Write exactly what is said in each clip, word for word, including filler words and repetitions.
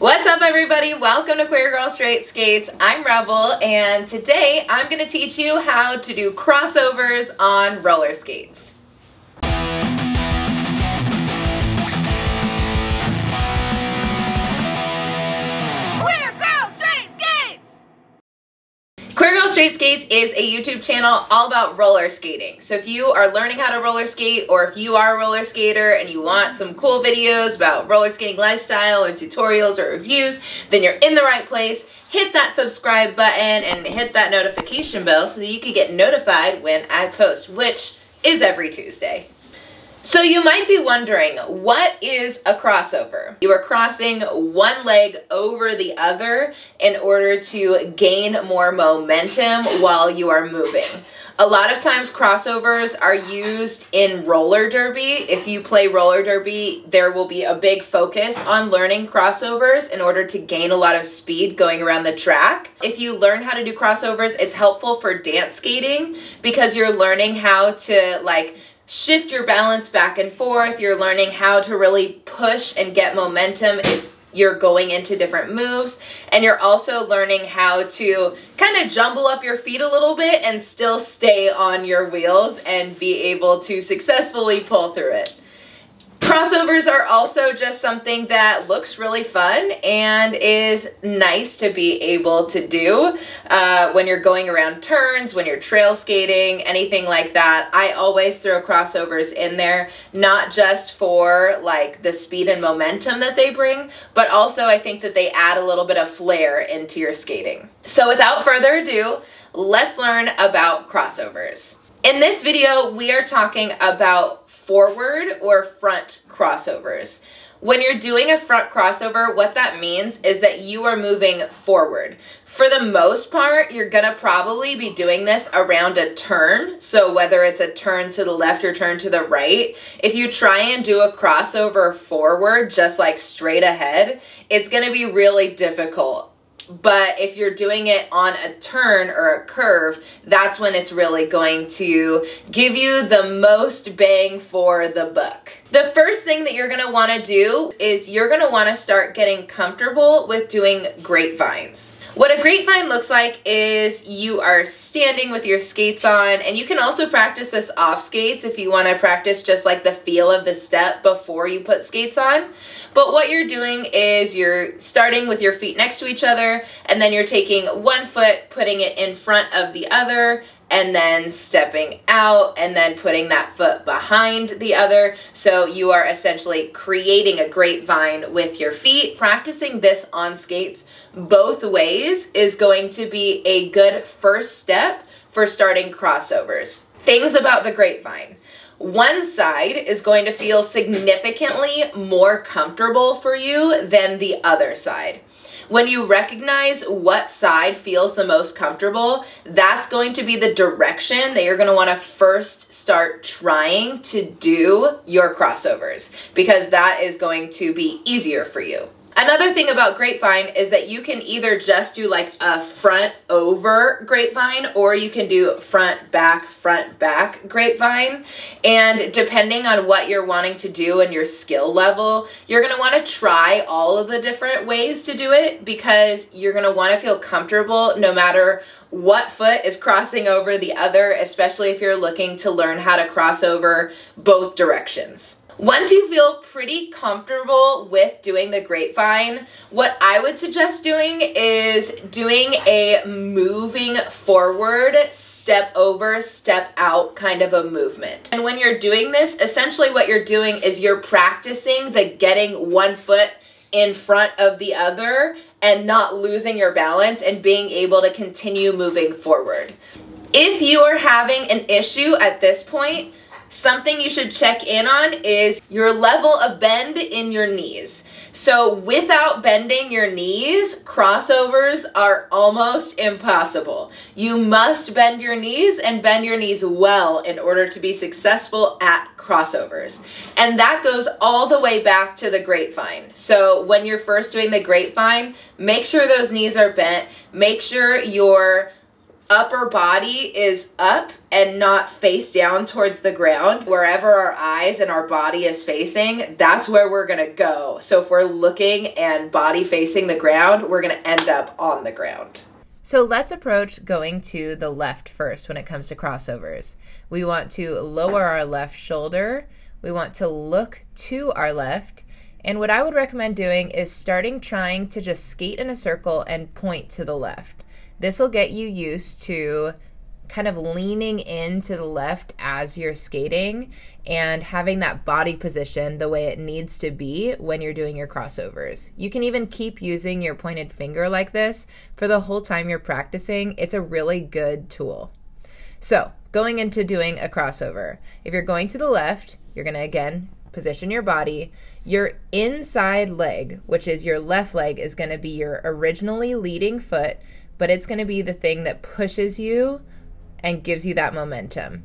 What's up, everybody? Welcome to Queer Girl Straight Skates. I'm Rebel, and today I'm going to teach you how to do crossovers on roller skates. Queer Girl Straight Skates! Queer Girl Straight Skates is a YouTube channel all about roller skating. So if you are learning how to roller skate, or if you are a roller skater and you want some cool videos about roller skating lifestyle and tutorials or reviews, then you're in the right place. Hit that subscribe button and hit that notification bell so that you can get notified when I post, which is every Tuesday. So you might be wondering, what is a crossover? You are crossing one leg over the other in order to gain more momentum while you are moving. A lot of times crossovers are used in roller derby. If you play roller derby, there will be a big focus on learning crossovers in order to gain a lot of speed going around the track. If you learn how to do crossovers, it's helpful for dance skating because you're learning how to like shift your balance back and forth. You're learning how to really push and get momentum if you're going into different moves. And you're also learning how to kind of jumble up your feet a little bit and still stay on your wheels and be able to successfully pull through it. Crossovers are also just something that looks really fun and is nice to be able to do uh, when you're going around turns, when you're trail skating, anything like that. I always throw crossovers in there, not just for like the speed and momentum that they bring, but also I think that they add a little bit of flair into your skating. So without further ado, let's learn about crossovers. In this video, we are talking about forward or front crossovers. When you're doing a front crossover, what that means is that you are moving forward. For the most part, you're gonna probably be doing this around a turn. So whether it's a turn to the left or turn to the right, if you try and do a crossover forward, just like straight ahead, it's gonna be really difficult. But if you're doing it on a turn or a curve, that's when it's really going to give you the most bang for the buck. The first thing that you're gonna wanna do is you're gonna wanna start getting comfortable with doing grapevines. What a grapevine looks like is you are standing with your skates on, and you can also practice this off skates if you want to practice just like the feel of the step before you put skates on. But what you're doing is you're starting with your feet next to each other, and then you're taking one foot, putting it in front of the other, and then stepping out, and then putting that foot behind the other. So you are essentially creating a grapevine with your feet. Practicing this on skates both ways is going to be a good first step for starting crossovers. Things about the grapevine. One side is going to feel significantly more comfortable for you than the other side. When you recognize what side feels the most comfortable, that's going to be the direction that you're going to want to first start trying to do your crossovers, because that is going to be easier for you. Another thing about grapevine is that you can either just do like a front over grapevine, or you can do front back, front back grapevine. And depending on what you're wanting to do and your skill level, you're going to want to try all of the different ways to do it, because you're going to want to feel comfortable no matter what foot is crossing over the other, especially if you're looking to learn how to cross over both directions. Once you feel pretty comfortable with doing the grapevine, what I would suggest doing is doing a moving forward, step over, step out kind of a movement. And when you're doing this, essentially what you're doing is you're practicing the getting one foot in front of the other and not losing your balance and being able to continue moving forward. If you are having an issue at this point, something you should check in on is your level of bend in your knees. So without bending your knees, crossovers are almost impossible. You must bend your knees, and bend your knees well, in order to be successful at crossovers. And that goes all the way back to the grapevine. So when you're first doing the grapevine, make sure those knees are bent. Make sure your upper body is up and not face down towards the ground. Wherever our eyes and our body is facing, that's where we're gonna go. So if we're looking and body facing the ground, we're gonna end up on the ground. So let's approach going to the left first when it comes to crossovers. We want to lower our left shoulder. We want to look to our left. And what I would recommend doing is starting trying to just skate in a circle and point to the left. This will get you used to kind of leaning into the left as you're skating and having that body position the way it needs to be when you're doing your crossovers. You can even keep using your pointed finger like this for the whole time you're practicing. It's a really good tool. So going into doing a crossover, if you're going to the left, you're gonna again position your body. Your inside leg, which is your left leg, is gonna be your originally leading foot, but it's gonna be the thing that pushes you and gives you that momentum.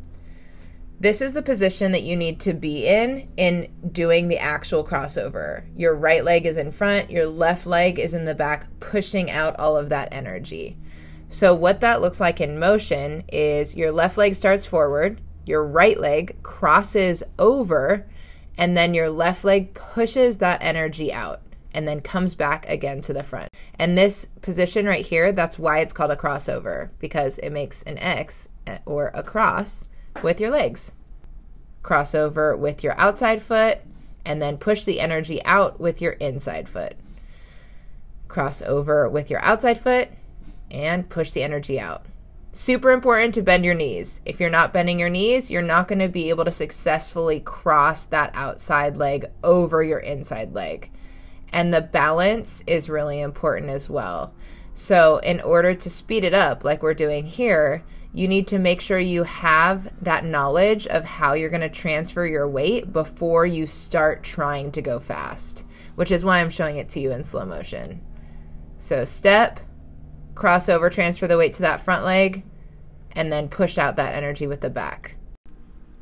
This is the position that you need to be in in doing the actual crossover. Your right leg is in front, your left leg is in the back, pushing out all of that energy. So what that looks like in motion is your left leg starts forward, your right leg crosses over, and then your left leg pushes that energy out and then comes back again to the front. And this position right here, that's why it's called a crossover, because it makes an X or a cross with your legs. Crossover with your outside foot, and then push the energy out with your inside foot. Crossover with your outside foot, and push the energy out. Super important to bend your knees. If you're not bending your knees, you're not gonna be able to successfully cross that outside leg over your inside leg. And the balance is really important as well. So in order to speed it up like we're doing here, you need to make sure you have that knowledge of how you're gonna transfer your weight before you start trying to go fast, which is why I'm showing it to you in slow motion. So step, crossover, transfer the weight to that front leg, and then push out that energy with the back.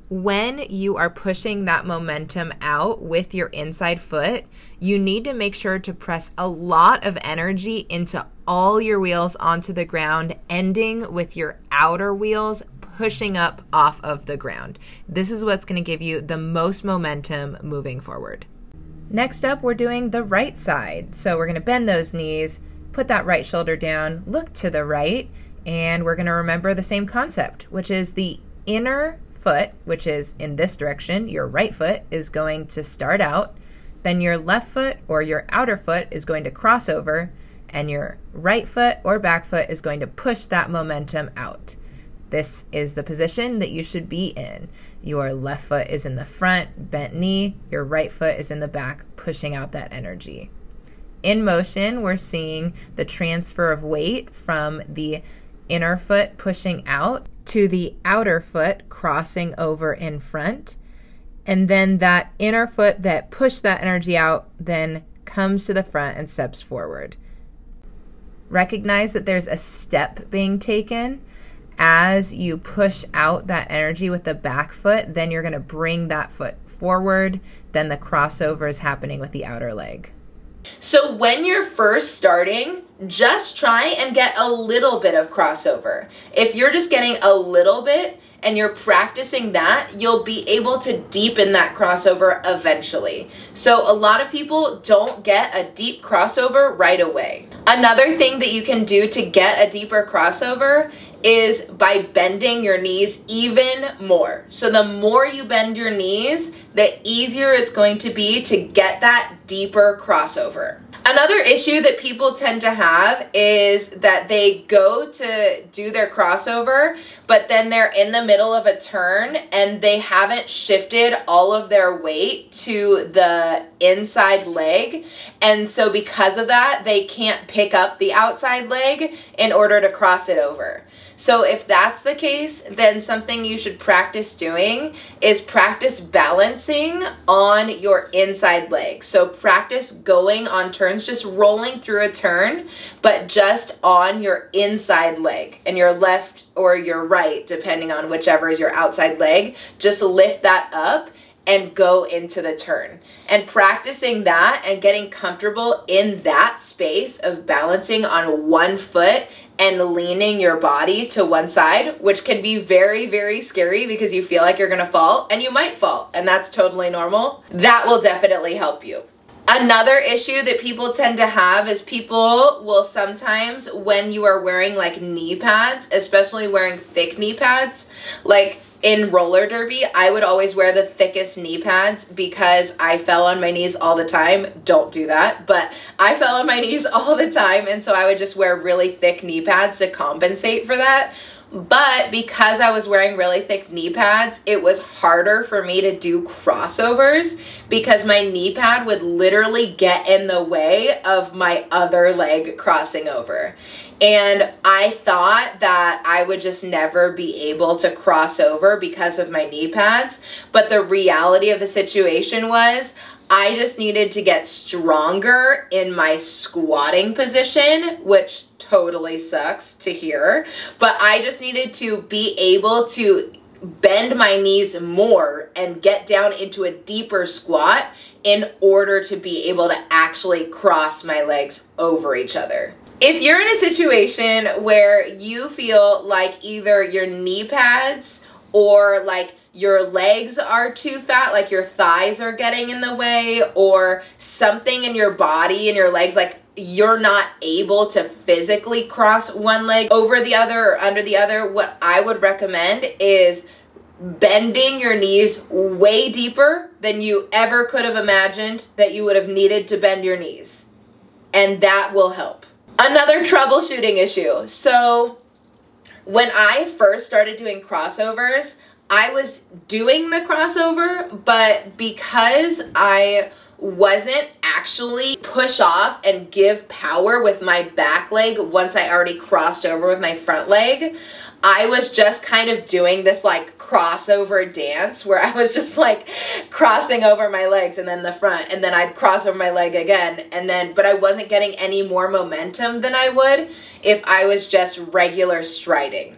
When you are pushing that momentum out with your inside foot, you need to make sure to press a lot of energy into all your wheels onto the ground, ending with your outer wheels pushing up off of the ground. This is what's going to give you the most momentum moving forward. Next up, we're doing the right side. So we're going to bend those knees, put that right shoulder down, look to the right, and we're going to remember the same concept, which is the inner foot, which is in this direction. Your right foot is going to start out, then your left foot or your outer foot is going to cross over, and your right foot or back foot is going to push that momentum out. This is the position that you should be in. Your left foot is in the front, bent knee, your right foot is in the back, pushing out that energy. In motion, we're seeing the transfer of weight from the inner foot pushing out to the outer foot crossing over in front, and then that inner foot that pushed that energy out then comes to the front and steps forward. Recognize that there's a step being taken. As you push out that energy with the back foot, then you're going to bring that foot forward, then the crossover is happening with the outer leg. So when you're first starting, just try and get a little bit of crossover. If you're just getting a little bit and you're practicing that, you'll be able to deepen that crossover eventually. So a lot of people don't get a deep crossover right away. Another thing that you can do to get a deeper crossover is by bending your knees even more. So the more you bend your knees, the easier it's going to be to get that deeper crossover. Another issue that people tend to have is that they go to do their crossover, but then they're in the middle of a turn and they haven't shifted all of their weight to the inside leg. And so because of that, they can't pick up the outside leg in order to cross it over. So if that's the case, then something you should practice doing is practice balancing on your inside leg. So practice going on turns, just rolling through a turn, but just on your inside leg and your left or your right, depending on whichever is your outside leg. Just lift that up and go into the turn. And practicing that and getting comfortable in that space of balancing on one foot and leaning your body to one side, which can be very, very scary because you feel like you're gonna fall, and you might fall, and that's totally normal. That will definitely help you. Another issue that people tend to have is people will sometimes, when you are wearing like knee pads, especially wearing thick knee pads, like in roller derby, I would always wear the thickest knee pads because I fell on my knees all the time. Don't do that, but I fell on my knees all the time, and so I would just wear really thick knee pads to compensate for that. But because I was wearing really thick knee pads, it was harder for me to do crossovers because my knee pad would literally get in the way of my other leg crossing over. And I thought that I would just never be able to cross over because of my knee pads. But the reality of the situation was, I just needed to get stronger in my squatting position, which totally sucks to hear, but I just needed to be able to bend my knees more and get down into a deeper squat in order to be able to actually cross my legs over each other. If you're in a situation where you feel like either your knee pads or like your legs are too fat, like your thighs are getting in the way, or something in your body and your legs, like you're not able to physically cross one leg over the other or under the other, what I would recommend is bending your knees way deeper than you ever could have imagined that you would have needed to bend your knees. And that will help. Another troubleshooting issue. So when I first started doing crossovers, I was doing the crossover, but because I wasn't actually push off and give power with my back leg once I already crossed over with my front leg, I was just kind of doing this like crossover dance where I was just like crossing over my legs and then the front, and then I'd cross over my leg again, and then, but I wasn't getting any more momentum than I would if I was just regular striding.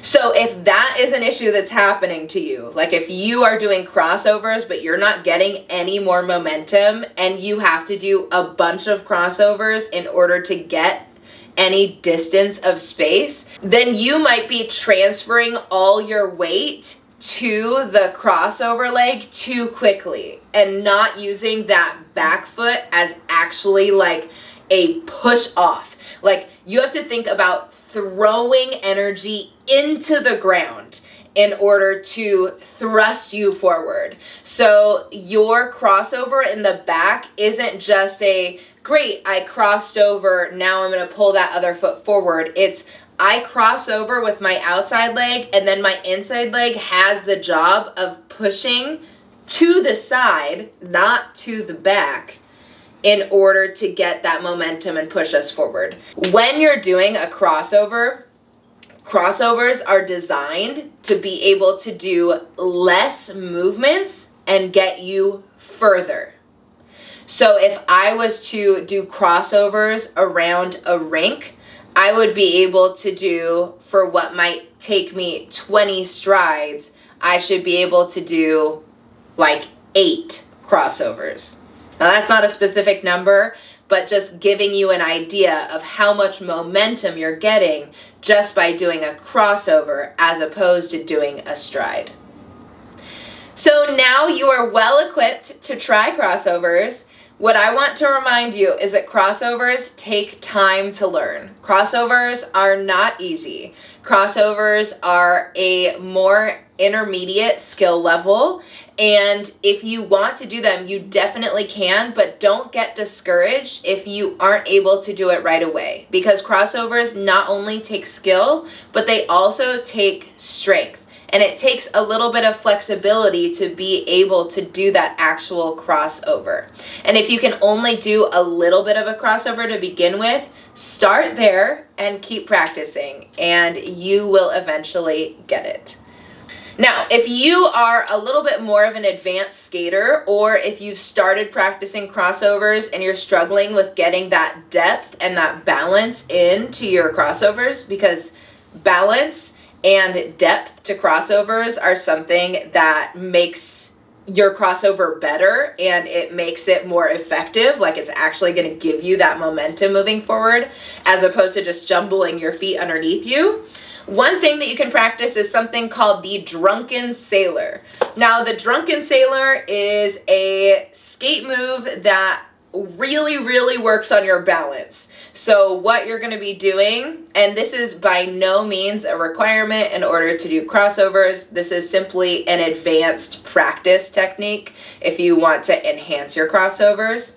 So if that is an issue that's happening to you, like if you are doing crossovers but you're not getting any more momentum and you have to do a bunch of crossovers in order to get any distance of space, then you might be transferring all your weight to the crossover leg too quickly and not using that back foot as actually like a push off. Like you have to think about throwing energy into the ground in order to thrust you forward. So your crossover in the back isn't just a, great, I crossed over, now I'm gonna pull that other foot forward. It's, I cross over with my outside leg and then my inside leg has the job of pushing to the side, not to the back, in order to get that momentum and push us forward. When you're doing a crossover, crossovers are designed to be able to do less movements and get you further. So if I was to do crossovers around a rink, I would be able to do, for what might take me twenty strides, I should be able to do like eight crossovers. Now that's not a specific number, but just giving you an idea of how much momentum you're getting just by doing a crossover as opposed to doing a stride. So now you are well equipped to try crossovers. What I want to remind you is that crossovers take time to learn. Crossovers are not easy. Crossovers are a more intermediate skill level, and if you want to do them, you definitely can, but don't get discouraged if you aren't able to do it right away, because crossovers not only take skill, but they also take strength. And it takes a little bit of flexibility to be able to do that actual crossover. And if you can only do a little bit of a crossover to begin with, start there and keep practicing, and you will eventually get it. Now, if you are a little bit more of an advanced skater, or if you've started practicing crossovers and you're struggling with getting that depth and that balance into your crossovers, because balance and depth to crossovers are something that makes your crossover better, and it makes it more effective. Like, it's actually going to give you that momentum moving forward, as opposed to just jumbling your feet underneath you. One thing that you can practice is something called the Drunken Sailor. Now, the Drunken Sailor is a skate move that really, really works on your balance. So what you're going to be doing, and this is by no means a requirement in order to do crossovers, this is simply an advanced practice technique if you want to enhance your crossovers.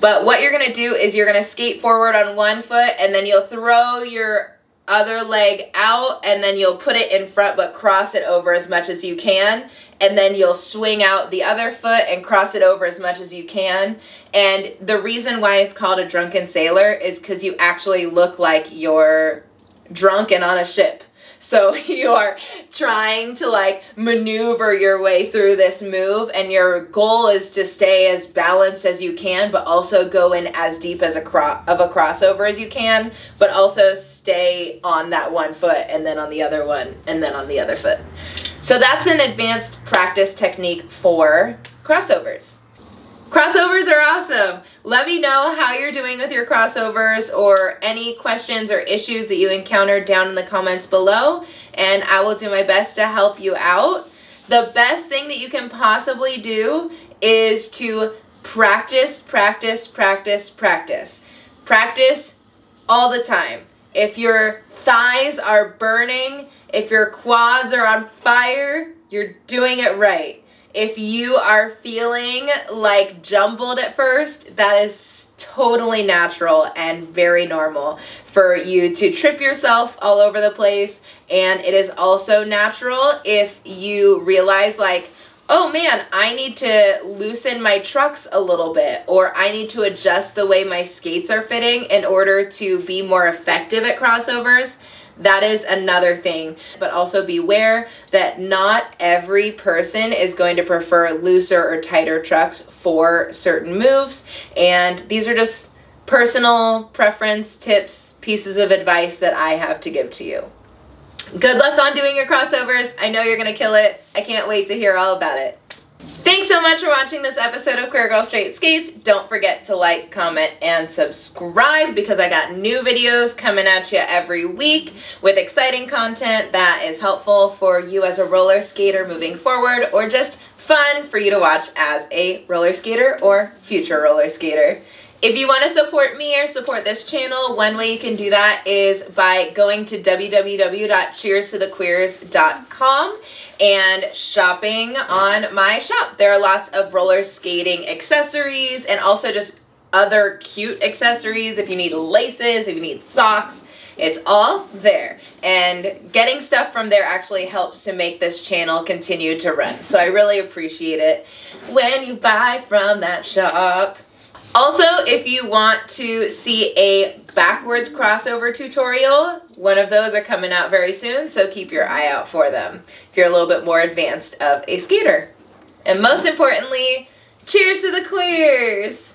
But what you're going to do is you're going to skate forward on one foot, and then you'll throw your other leg out, and then you'll put it in front but cross it over as much as you can, and then you'll swing out the other foot and cross it over as much as you can. And the reason why it's called a Drunken Sailor is because you actually look like you're drunk and on a ship. So you are trying to like maneuver your way through this move, and your goal is to stay as balanced as you can, but also go in as deep as a cro- of a crossover as you can, but also stay on that one foot and then on the other one and then on the other foot. So that's an advanced practice technique for crossovers. Crossovers are awesome. Let me know how you're doing with your crossovers, or any questions or issues that you encounter down in the comments below, and I will do my best to help you out. The best thing that you can possibly do is to practice, practice, practice, practice. Practice all the time. If your thighs are burning, if your quads are on fire, you're doing it right. If you are feeling like jumbled at first, that is totally natural and very normal for you to trip yourself all over the place. And it is also natural if you realize like, oh man, I need to loosen my trucks a little bit, or I need to adjust the way my skates are fitting in order to be more effective at crossovers. That is another thing. But also beware that not every person is going to prefer looser or tighter trucks for certain moves. And these are just personal preference, tips, pieces of advice that I have to give to you. Good luck on doing your crossovers. I know you're going to kill it. I can't wait to hear all about it. Thanks so much for watching this episode of Queer Girl Straight Skates. Don't forget to like, comment, and subscribe, because I got new videos coming at you every week with exciting content that is helpful for you as a roller skater moving forward, or just fun for you to watch as a roller skater or future roller skater. If you want to support me or support this channel, one way you can do that is by going to w w w dot cheers to the queers dot com and shopping on my shop. There are lots of roller skating accessories, and also just other cute accessories. If you need laces, if you need socks, it's all there. And getting stuff from there actually helps to make this channel continue to run. So I really appreciate it when you buy from that shop. Also, if you want to see a backwards crossover tutorial, one of those are coming out very soon, so keep your eye out for them if you're a little bit more advanced of a skater. And most importantly, cheers to the queers!